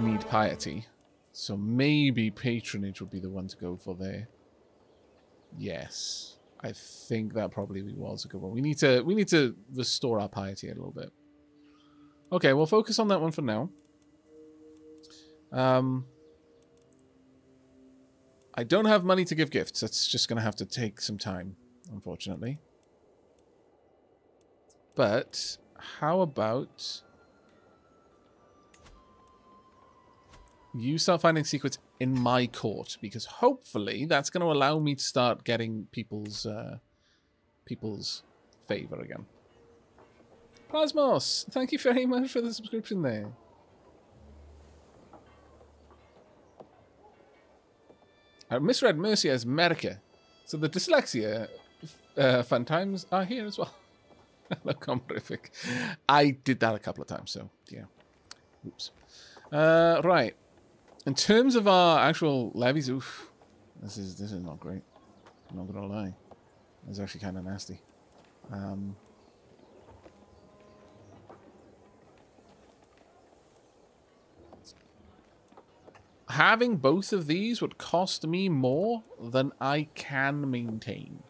I need piety. So maybe patronage would be the one to go for there. Yes. I think that probably was a good one. We need to restore our piety a little bit. Okay, we'll focus on that one for now. I don't have money to give gifts. That's just going to have to take some time, unfortunately. But how about you start finding secrets in my court, because hopefully that's going to allow me to start getting people's favor again. Plasmos, thank you very much for the subscription there. I misread Mercia as Merca, so the dyslexia fun times are here as well. Look, I'm horrific. I did that a couple of times, so yeah. Oops. Right. In terms of our actual levies, oof, this is not great. I'm not gonna lie. It's actually kind of nasty. Having both of these would cost me more than I can maintain.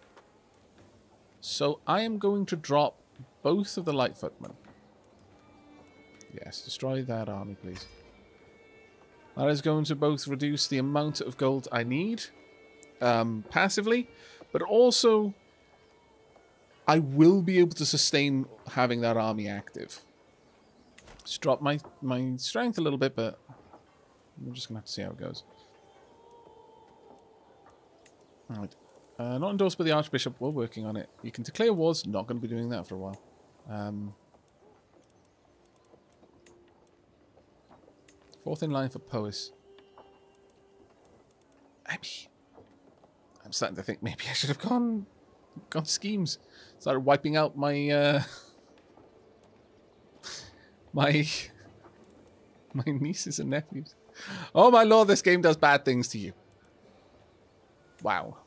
So I am going to drop both of the light footmen. Yes, destroy that army, please. That is going to both reduce the amount of gold I need passively, but also I will be able to sustain having that army active. Let's drop my strength a little bit, but we're just going to have to see how it goes. Alright. Not endorsed by the Archbishop. We're working on it. You can declare wars. Not going to be doing that for a while. Fourth in line for Poes. I mean, I'm starting to think maybe I should have gone schemes. Started wiping out my my nieces and nephews. Oh my lord, this game does bad things to you. Wow.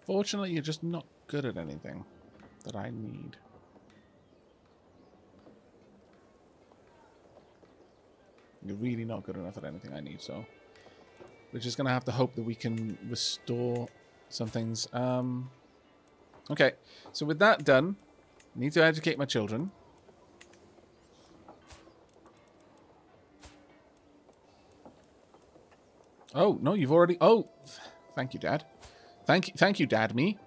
Unfortunately, you're just not good at anything that I need. You're really not good enough at anything I need, so we're just going to have to hope that we can restore some things. Okay, so with that done, I need to educate my children. Oh, no, you've already... Oh, thank you, Dad. Thank you, Dad. Me,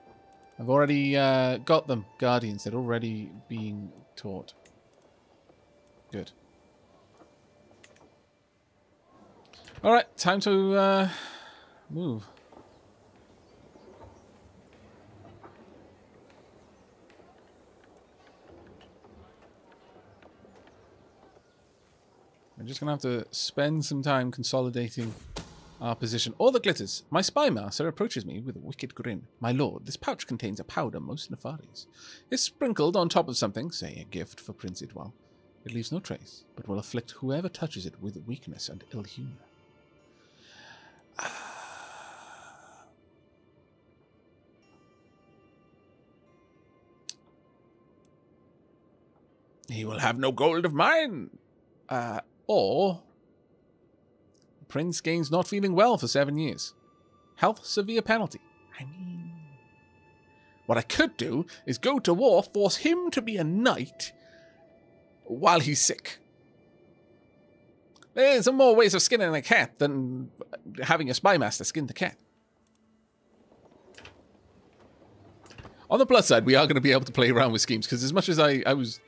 I've already got them guardians. They're already being taught. Good. All right, time to move. I'm just gonna have to spend some time consolidating our position. All that glitters. My spy master approaches me with a wicked grin. My lord, this pouch contains a powder most nefarious. It's sprinkled on top of something, say a gift for Prince Idwal. It leaves no trace, but will afflict whoever touches it with weakness and ill humor. He will have no gold of mine! Or... Prince gains not feeling well for 7 years. Health, severe penalty. I mean... What I could do is go to war, force him to be a knight while he's sick. There's more ways of skinning a cat than having a spy master skin the cat. On the plus side, we are going to be able to play around with schemes, because as much as I was,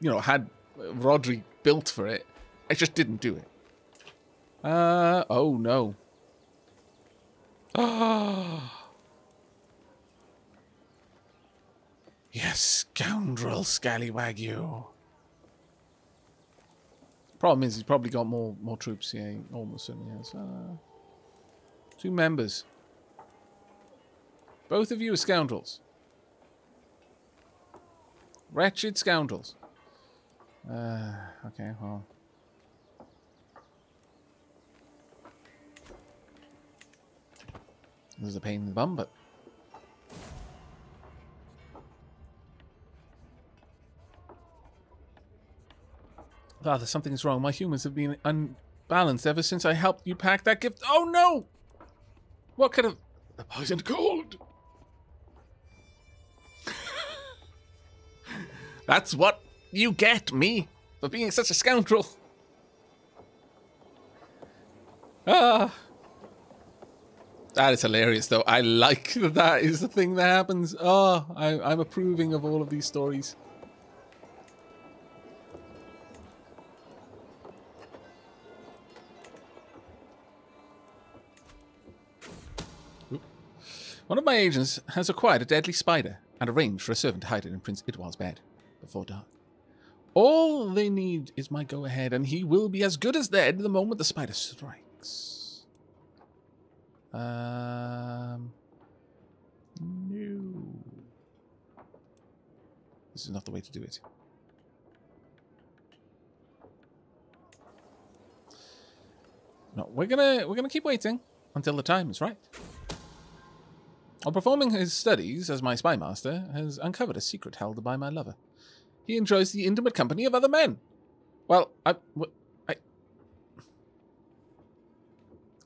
you know, had Rodri built for it, I just didn't do it. Oh no. Ah. You scoundrel scallywag, you. Problem is, he's probably got more troops here. He almost certainly has. Two members. Both of you are scoundrels. Wretched scoundrels. Okay, well. This is a pain in the bum, but... Ah, something's wrong. My humans have been unbalanced ever since I helped you pack that gift. Oh no! What could have... The poisoned gold! That's what you get, me, for being such a scoundrel. Ah. That is hilarious, though. I like that that is the thing that happens. Oh, I'm approving of all of these stories. One of my agents has acquired a deadly spider and arranged for a servant to hide it in Prince Idwal's bed before dark. All they need is my go-ahead, and he will be as good as dead the moment the spider strikes. No. This is not the way to do it. No, we're gonna keep waiting until the time is right. While performing his studies as my spy master, has uncovered a secret held by my lover. He enjoys the intimate company of other men. Well,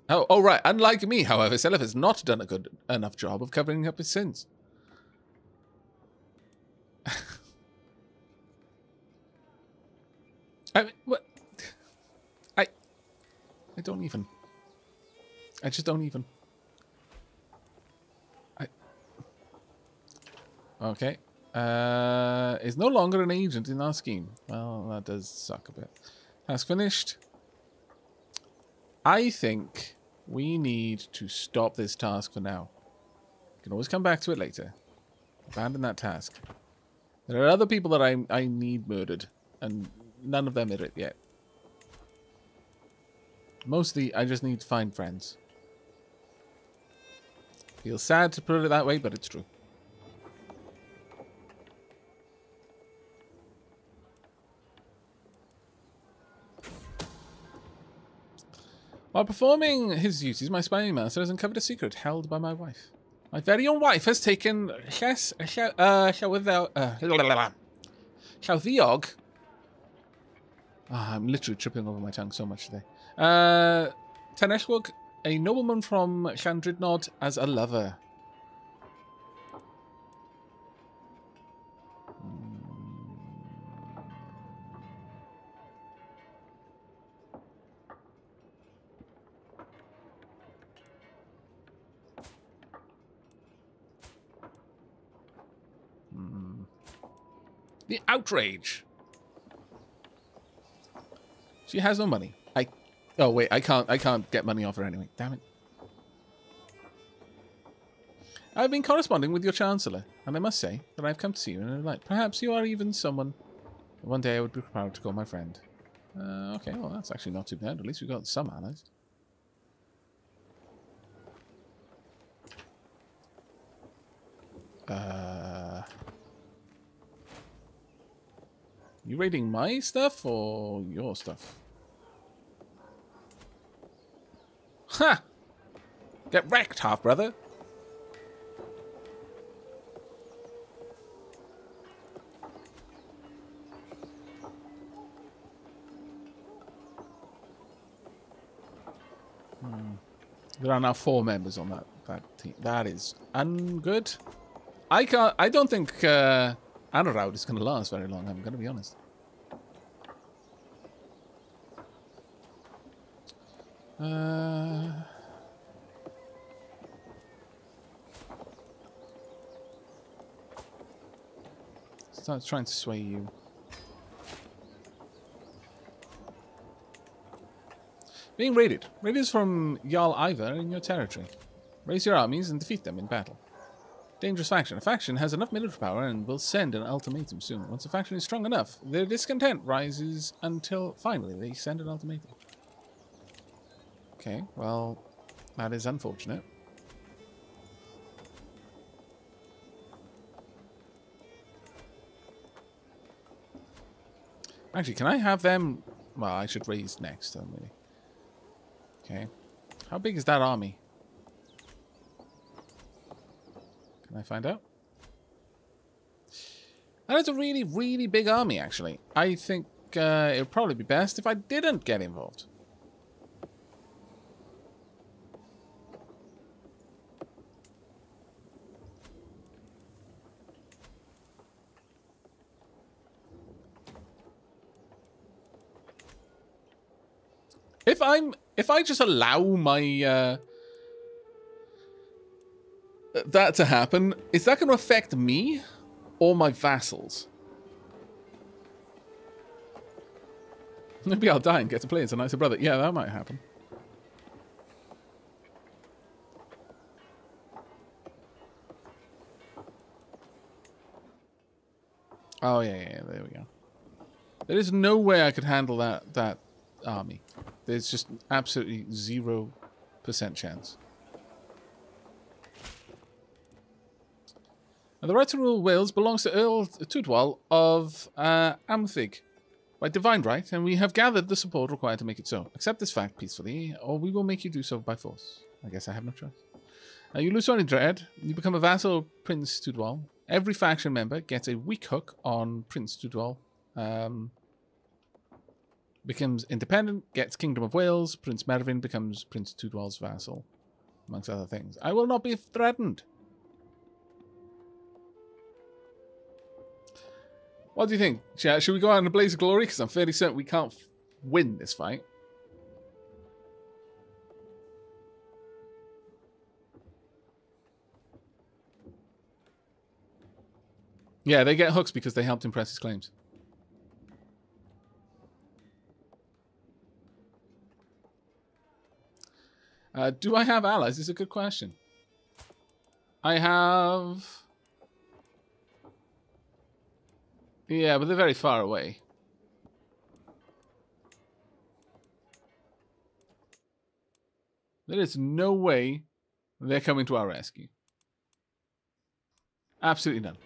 Oh, right. Unlike me, however, Selef has not done a good enough job of covering up his sins. I mean, what? I don't even. I just don't even. Okay. Is no longer an agent in our scheme. Well, that does suck a bit. Task finished. I think we need to stop this task for now. We can always come back to it later. Abandon that task. There are other people that I need murdered, and none of them are it yet. Mostly, I just need to find friends. Feels sad to put it that way, but it's true. While performing his duties, my spying master has uncovered a secret held by my wife. My very own wife has taken Shesha. I'm literally tripping over my tongue so much today. Taneshwog, a nobleman from Chandridnod, as a lover. The outrage. She has no money. Oh wait, I can't get money off her anyway. Damn it. I've been corresponding with your chancellor, and I must say that I've come to see you in a light. Perhaps you are even someone one day I would be proud to call my friend. Okay, well that's actually not too bad. At least we've got some allies. You raiding my stuff or your stuff? Ha! Get wrecked, half brother. There are now 4 members on that team. That is ungood. I don't think Anarawd is going to last very long, I'm going to be honest. Start trying to sway you. Being raided. Raiders from Jarl Ivar in your territory. Raise your armies and defeat them in battle. Dangerous faction. A faction has enough military power and will send an ultimatum soon. Once a faction is strong enough, their discontent rises until finally they send an ultimatum. Okay, well, that is unfortunate. Actually, can I have them? Well, I should raise next, don't we? Okay. How big is that army? I find out. That is a really, really big army, actually. I think think it would probably be best if I didn't get involved. If I just allow my that to happen, is that going to affect me or my vassals? Maybe I'll die and get to play as a nicer brother. Yeah, that might happen. Oh yeah, there we go. There is no way I could handle that army. There's just absolutely 0% chance. And the right to rule Wales belongs to Earl Tudwal of Amthig by divine right, and we have gathered the support required to make it so. Accept this fact peacefully, or we will make you do so by force. I guess I have no choice. You lose any dread. You become a vassal of Prince Tudwal. Every faction member gets a weak hook on Prince Tudwal. Becomes independent, gets Kingdom of Wales. Prince Mervyn becomes Prince Tudwal's vassal, amongst other things. I will not be threatened. What do you think? Should we go out in a blaze of glory? Because I'm fairly certain we can't win this fight. Yeah, they get hooks because they helped him press his claims. Do I have allies? This is a good question. I have... Yeah, but they're very far away. There is no way they're coming to our rescue. Absolutely none.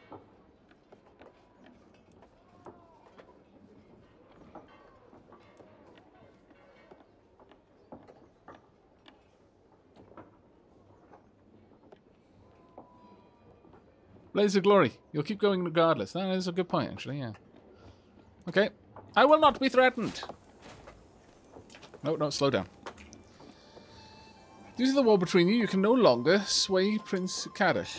Blaze of glory. You'll keep going regardless. That is a good point, actually, yeah. Okay. I will not be threatened. No, slow down. Due to the war between you, you can no longer sway Prince Kadish.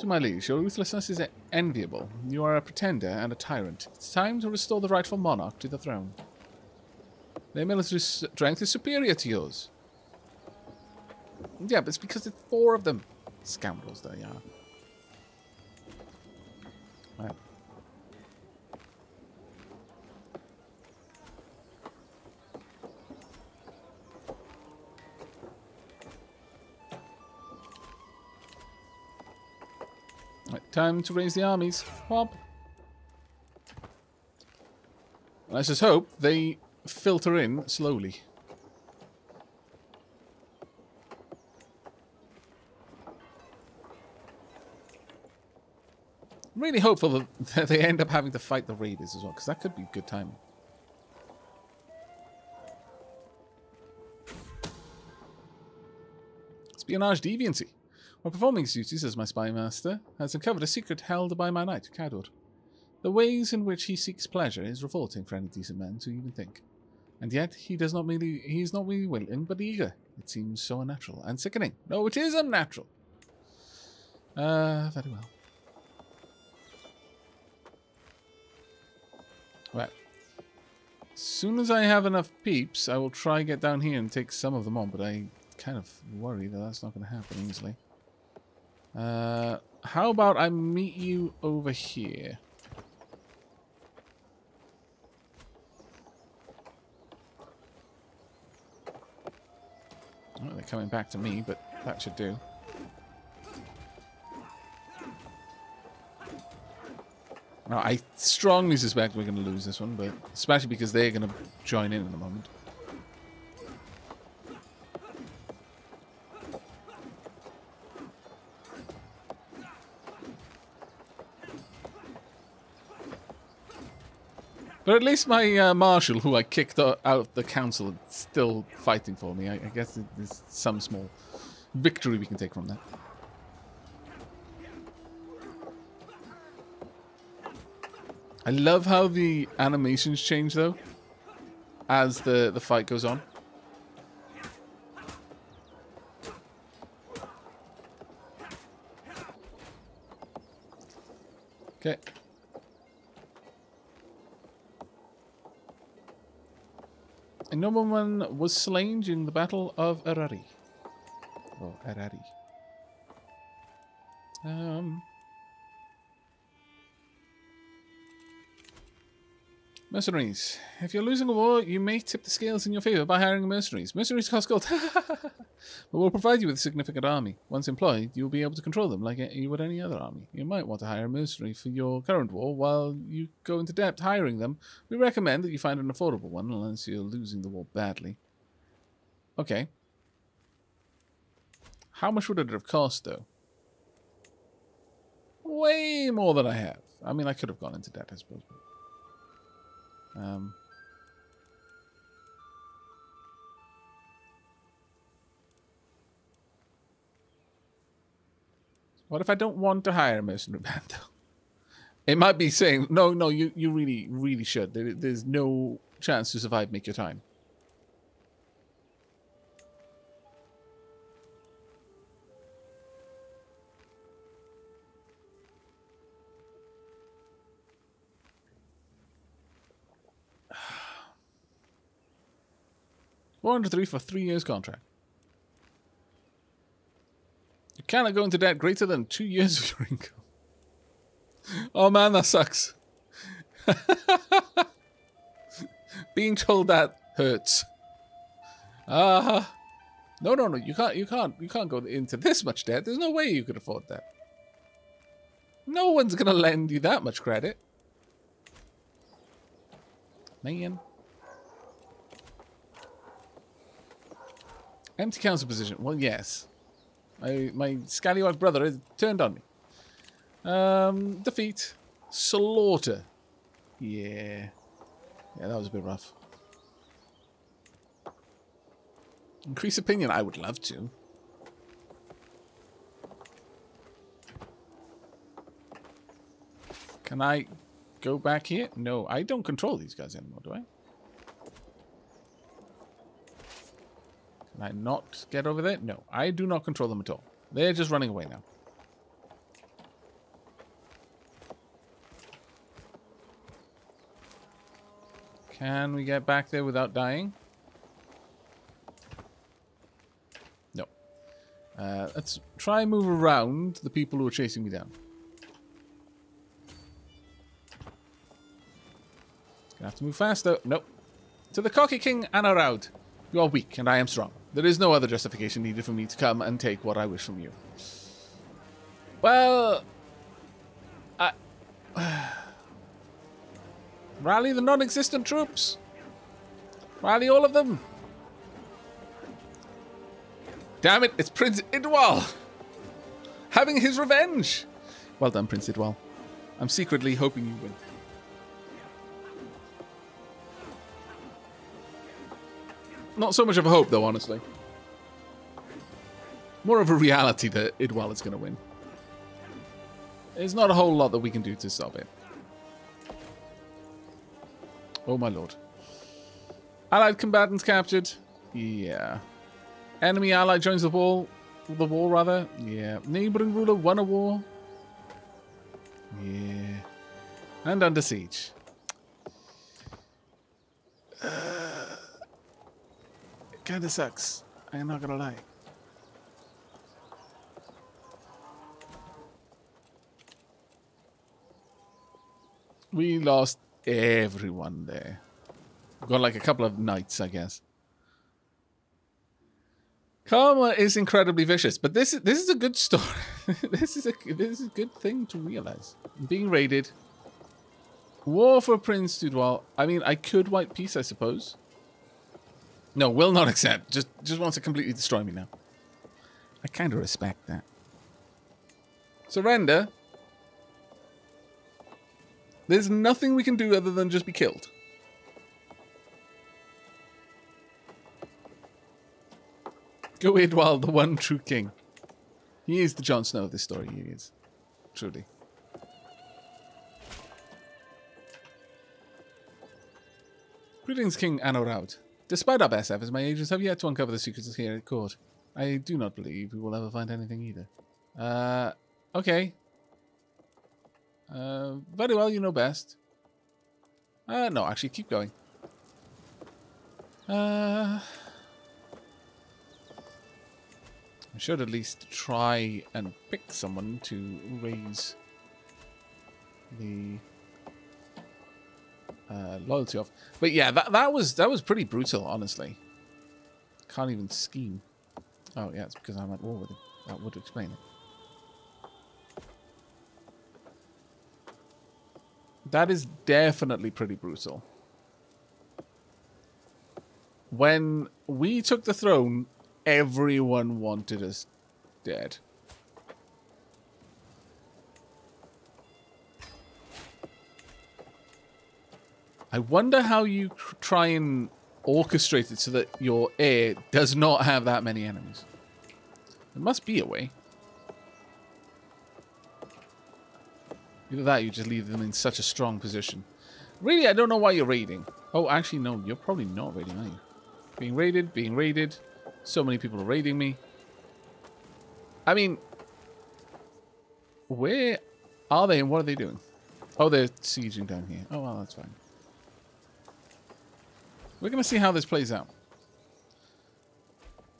To my liege, your ruthlessness is enviable. You are a pretender and a tyrant. It's time to restore the rightful monarch to the throne. Their military strength is superior to yours. Yeah, but it's because there's 4 of them. Scoundrels, they are. Right. Right, time to raise the armies. Bob. Let's just hope they filter in slowly. I'm really hopeful that they end up having to fight the raiders as well, because that could be good timing. Espionage deviancy. While performing his duties as my spymaster, has uncovered a secret held by my knight, Cador. The ways in which he seeks pleasure is revolting for any decent man to even think. And yet, he is not merely willing, but eager. It seems so unnatural and sickening. No, it is unnatural. Very well. Right. As soon as I have enough peeps, I will try and get down here and take some of them on, but I kind of worry that that's not going to happen easily. How about I meet you over here? Oh, they're coming back to me, but that should do. Now, I strongly suspect we're going to lose this one, but especially because they're going to join in a moment. But at least my marshal, who I kicked out of the council, is still fighting for me. I guess there's some small victory we can take from that. I love how the animations change, though, as the fight goes on. Okay. A nobleman was slain during the Battle of Arari. Oh, Arari. Mercenaries. If you're losing a war, you may tip the scales in your favour by hiring mercenaries. Mercenaries cost gold. But we'll provide you with a significant army. Once employed, you'll be able to control them like you would any other army. You might want to hire a mercenary for your current war while you go into debt hiring them. We recommend that you find an affordable one unless you're losing the war badly. Okay. How much would it have cost, though? Way more than I have. I mean, I could have gone into debt, I suppose. But what if I don't want to hire a mercenary band, though? It might be saying, no, you really, really should. There's no chance to survive. Make your time. $403 for 3 years contract. You cannot go into debt greater than 2 years of your income. Oh man, that sucks. Being told that hurts. No, you can't go into this much debt. There's no way you could afford that. No one's gonna lend you that much credit. Man. Empty council position. Well, yes. My scallywag brother has turned on me. Defeat. Slaughter. Yeah. Yeah, that was a bit rough. Increase opinion. I would love to. Can I go back here? No, I don't control these guys anymore, do I? Can I not get over there? No, I do not control them at all. They're just running away now. Can we get back there without dying? No. Let's try and move around the people who are chasing me down. Gonna have to move faster. Nope. To the cocky king, Anarawd. You are weak, and I am strong. There is no other justification needed for me to come and take what I wish from you. Well, I... Rally the non-existent troops. Rally all of them. Damn it, it's Prince Idwal. Having his revenge. Well done, Prince Idwal. I'm secretly hoping you win. Not so much of a hope, though, honestly. More of a reality that Idwal is going to win. There's not a whole lot that we can do to stop it. Oh, my lord. Allied combatants captured. Yeah. Enemy ally joins the war. The war, rather. Yeah. Neighboring ruler won a war. Yeah. And under siege. Kinda sucks. I'm not gonna lie. We lost everyone there. We've got like a couple of knights, I guess. Karma is incredibly vicious, but this is a good story. this is a good thing to realize. Being raided. War for Prince Tudwal. I mean, I could white peace, I suppose. No, will not accept. Just wants to completely destroy me now. I kind of respect that. Surrender. There's nothing we can do other than just be killed. Go Idwal, the one true king. He is the Jon Snow of this story. He is. Truly. Greetings, King Anarawd. Despite our best efforts, my agents have yet to uncover the secrets here at court. I do not believe we will ever find anything either. Okay. Very well, you know best. No, actually, keep going. I should at least try and pick someone to raise the loyalty of. But yeah, that was pretty brutal, honestly. Can't even scheme. Oh yeah, it's because I'm at war with him. That would explain it. That is definitely pretty brutal. When we took the throne, everyone wanted us dead. I wonder how you try and orchestrate it so that your heir does not have that many enemies. There must be a way. Either that or you just leave them in such a strong position. Really, I don't know why you're raiding. Oh, actually, no, you're probably not raiding, are you? Being raided. So many people are raiding me. I mean, where are they and what are they doing? Oh, they're sieging down here. Oh, well, that's fine. We're going to see how this plays out.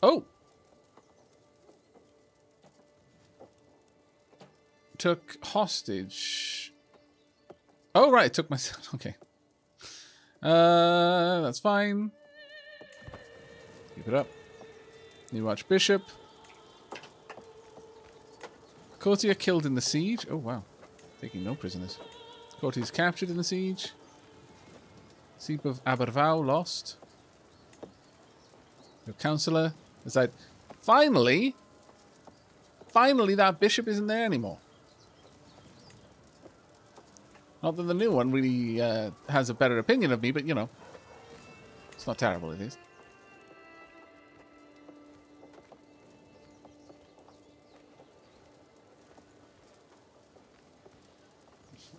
Oh! Took hostage. Oh, right. Took myself. Okay. That's fine. Keep it up. New Archbishop. Courtier killed in the siege. Oh, wow. Taking no prisoners. Courtier's captured in the siege. Seep of Abervow lost. Your councillor is like, finally that bishop isn't there anymore. Not that the new one really has a better opinion of me, but you know, it's not terrible, it is.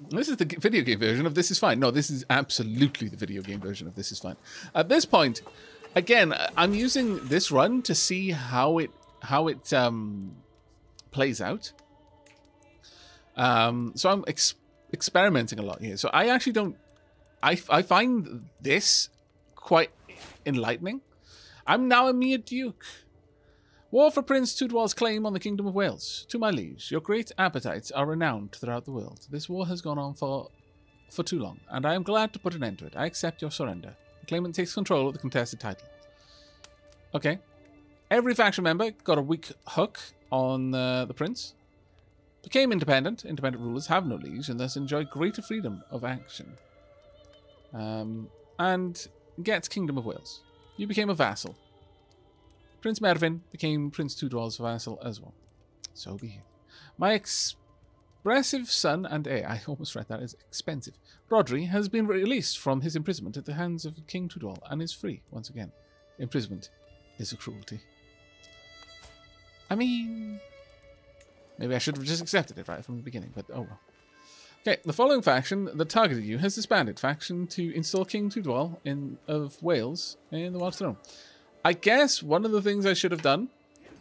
This is the video game version of This Is Fine. No, this is absolutely the video game version of This Is Fine. At this point, again, I'm using this run to see how it plays out. So I'm experimenting a lot here. So I actually don't... I find this quite enlightening. I'm now a mere duke. War for Prince Tudwal's claim on the Kingdom of Wales. To my liege, your great appetites are renowned throughout the world. This war has gone on for too long, and I am glad to put an end to it. I accept your surrender. The claimant takes control of the contested title. Okay. Every faction member got a weak hook on the prince. Became independent. Independent rulers have no liege, and thus enjoy greater freedom of action. And gets Kingdom of Wales. You became a vassal. Prince Mervyn became Prince Tudwal's vassal as well. So be it. My expressive son and heir, I almost read that as expensive, Rodri has been released from his imprisonment at the hands of King Tudwal and is free once again. Imprisonment is a cruelty. I mean, maybe I should have just accepted it right from the beginning, but oh well. Okay, the following faction that targeted you has disbanded. Faction to install King Tudwal of Wales in the Welsh throne. I guess one of the things I should have done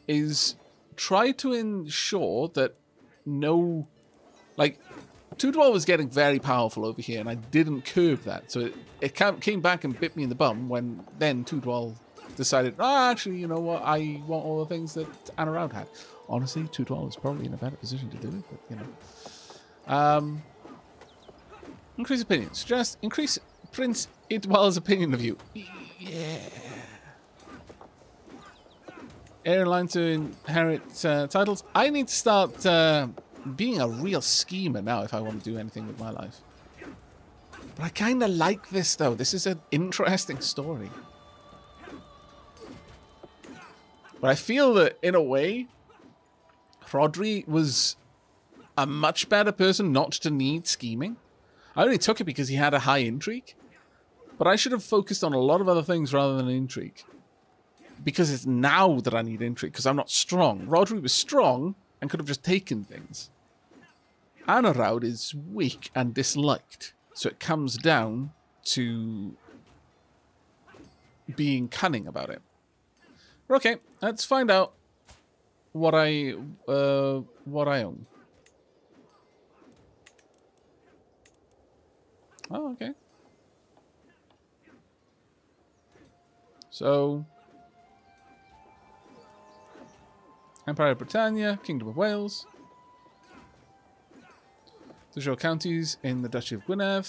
is try to ensure that no... Like, Tudwal was getting very powerful over here, and I didn't curb that. So it came back and bit me in the bum when then Tudwal decided, oh, actually, you know what, I want all the things that Anarawd had. Honestly, Tudwal was probably in a better position to do it, but, you know. Increase opinions. Just increase Prince Idwal's opinion of you. Yeah. Airline to inherit titles. I need to start being a real schemer now if I want to do anything with my life. But I kind of like this, though. This is an interesting story. But I feel that, in a way, Rodri was a much better person not to need scheming. I only took it because he had a high intrigue. But I should have focused on a lot of other things rather than intrigue. Because it's now that I need intrigue, because I'm not strong. Rodri was strong and could have just taken things. Anarawd is weak and disliked, so it comes down to being cunning about it. But okay, let's find out what I own. Oh, okay. So, Empire of Britannia, Kingdom of Wales, the Shore Counties in the Duchy of Gwynedd,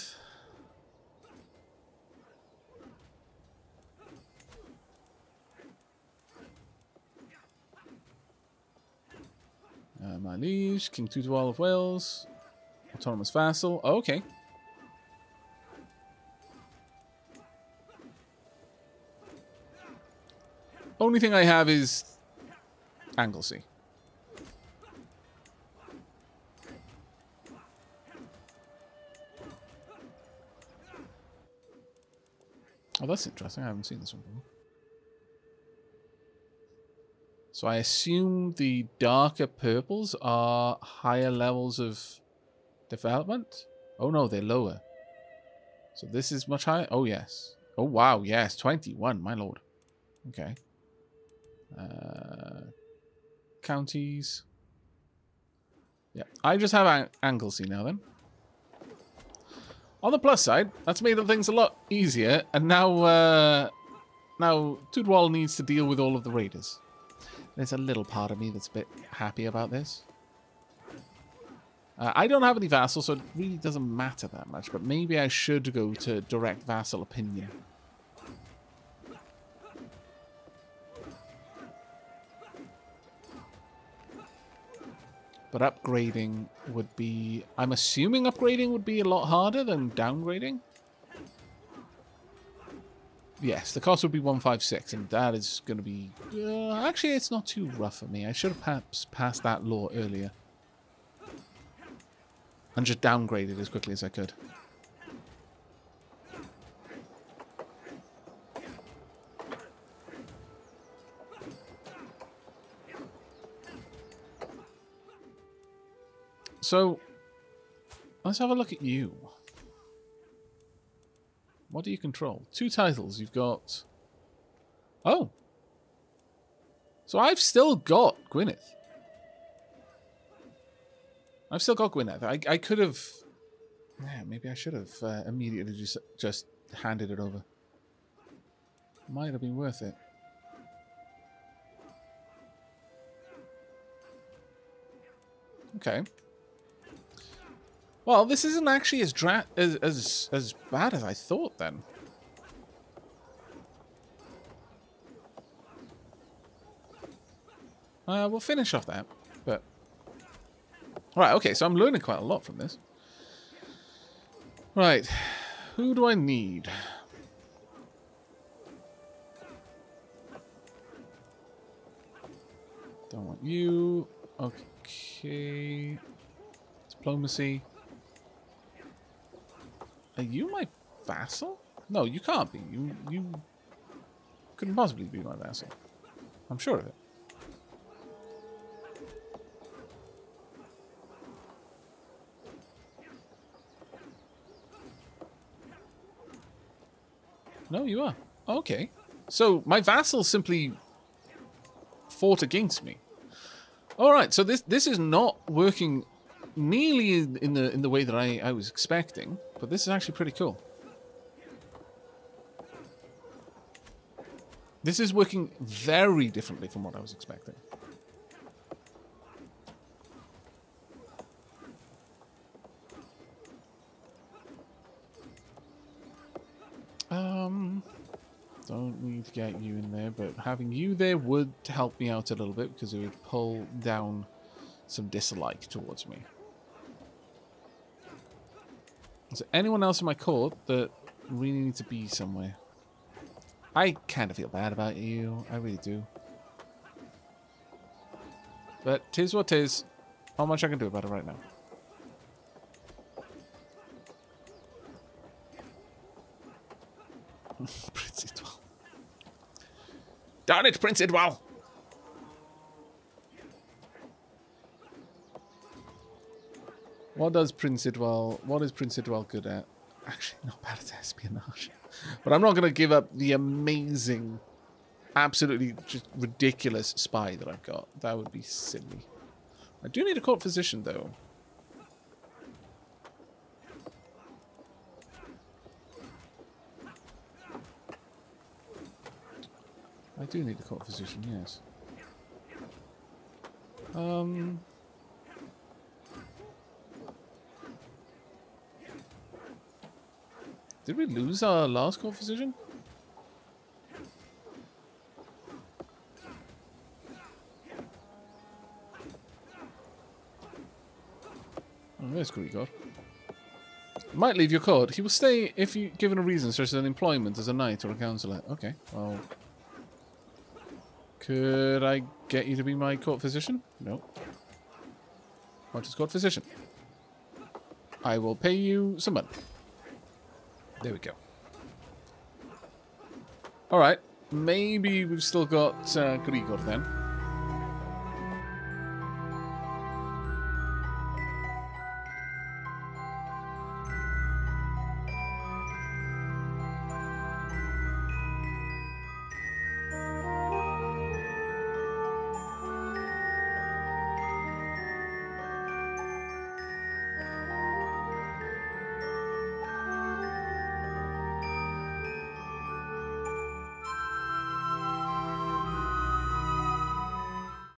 my liege, King Tudwal of Wales, autonomous vassal. Oh, okay. Only thing I have is Anglesey. Oh, that's interesting. I haven't seen this one before. So I assume the darker purples are higher levels of development? Oh no, they're lower. So this is much higher? Oh yes. Oh wow, yes. 21, my lord. Okay. Counties. Yeah, I just have Anglesey now then. On the plus side, that's made things a lot easier, and now now Tudwal needs to deal with all of the raiders. There's a little part of me that's a bit happy about this. I don't have any vassal, so it really doesn't matter that much, but maybe I should go to direct vassal opinion. But upgrading would be... I'm assuming upgrading would be a lot harder than downgrading. Yes, the cost would be 156, and that is going to be... actually, it's not too rough for me. I should have perhaps passed that law earlier. And just downgraded as quickly as I could. So, let's have a look at you. What do you control? Two titles. You've got... Oh. So I've still got Gwynedd. I've still got Gwynedd. I could have... Yeah, maybe I should have immediately just handed it over. Might have been worth it. Okay. Well, this isn't actually as bad as I thought, then. We'll finish off that, but... Right, okay, so I'm learning quite a lot from this. Right, who do I need? Don't want you. Okay. Diplomacy. Are you my vassal? No, you can't be. You couldn't possibly be my vassal. I'm sure of it. No, you are. Okay. So my vassal simply fought against me. All right. So this is not working nearly in the way that I was expecting. But this is actually pretty cool. This is working very differently from what I was expecting. Don't need to get you in there, but having you there would help me out a little bit because it would pull down some dislike towards me. Is there anyone else in my court that really needs to be somewhere? I kind of feel bad about you. I really do. But tis what tis. How much I can do about it right now. Prince Idwal. Darn it, Prince Idwal! What is Prince Idwal good at? Actually, not bad at espionage. But I'm not going to give up the amazing, absolutely just ridiculous spy that I've got. That would be silly. I do need a court physician, though. I do need a court physician, yes. Did we lose our last court physician? Oh, there's Grigor. Might leave your court. He will stay if you given a reason, such as an employment as a knight or a councillor. Okay, well... could I get you to be my court physician? No. What is court physician? I will pay you some money. There we go. Alright. Maybe we've still got Grigor then.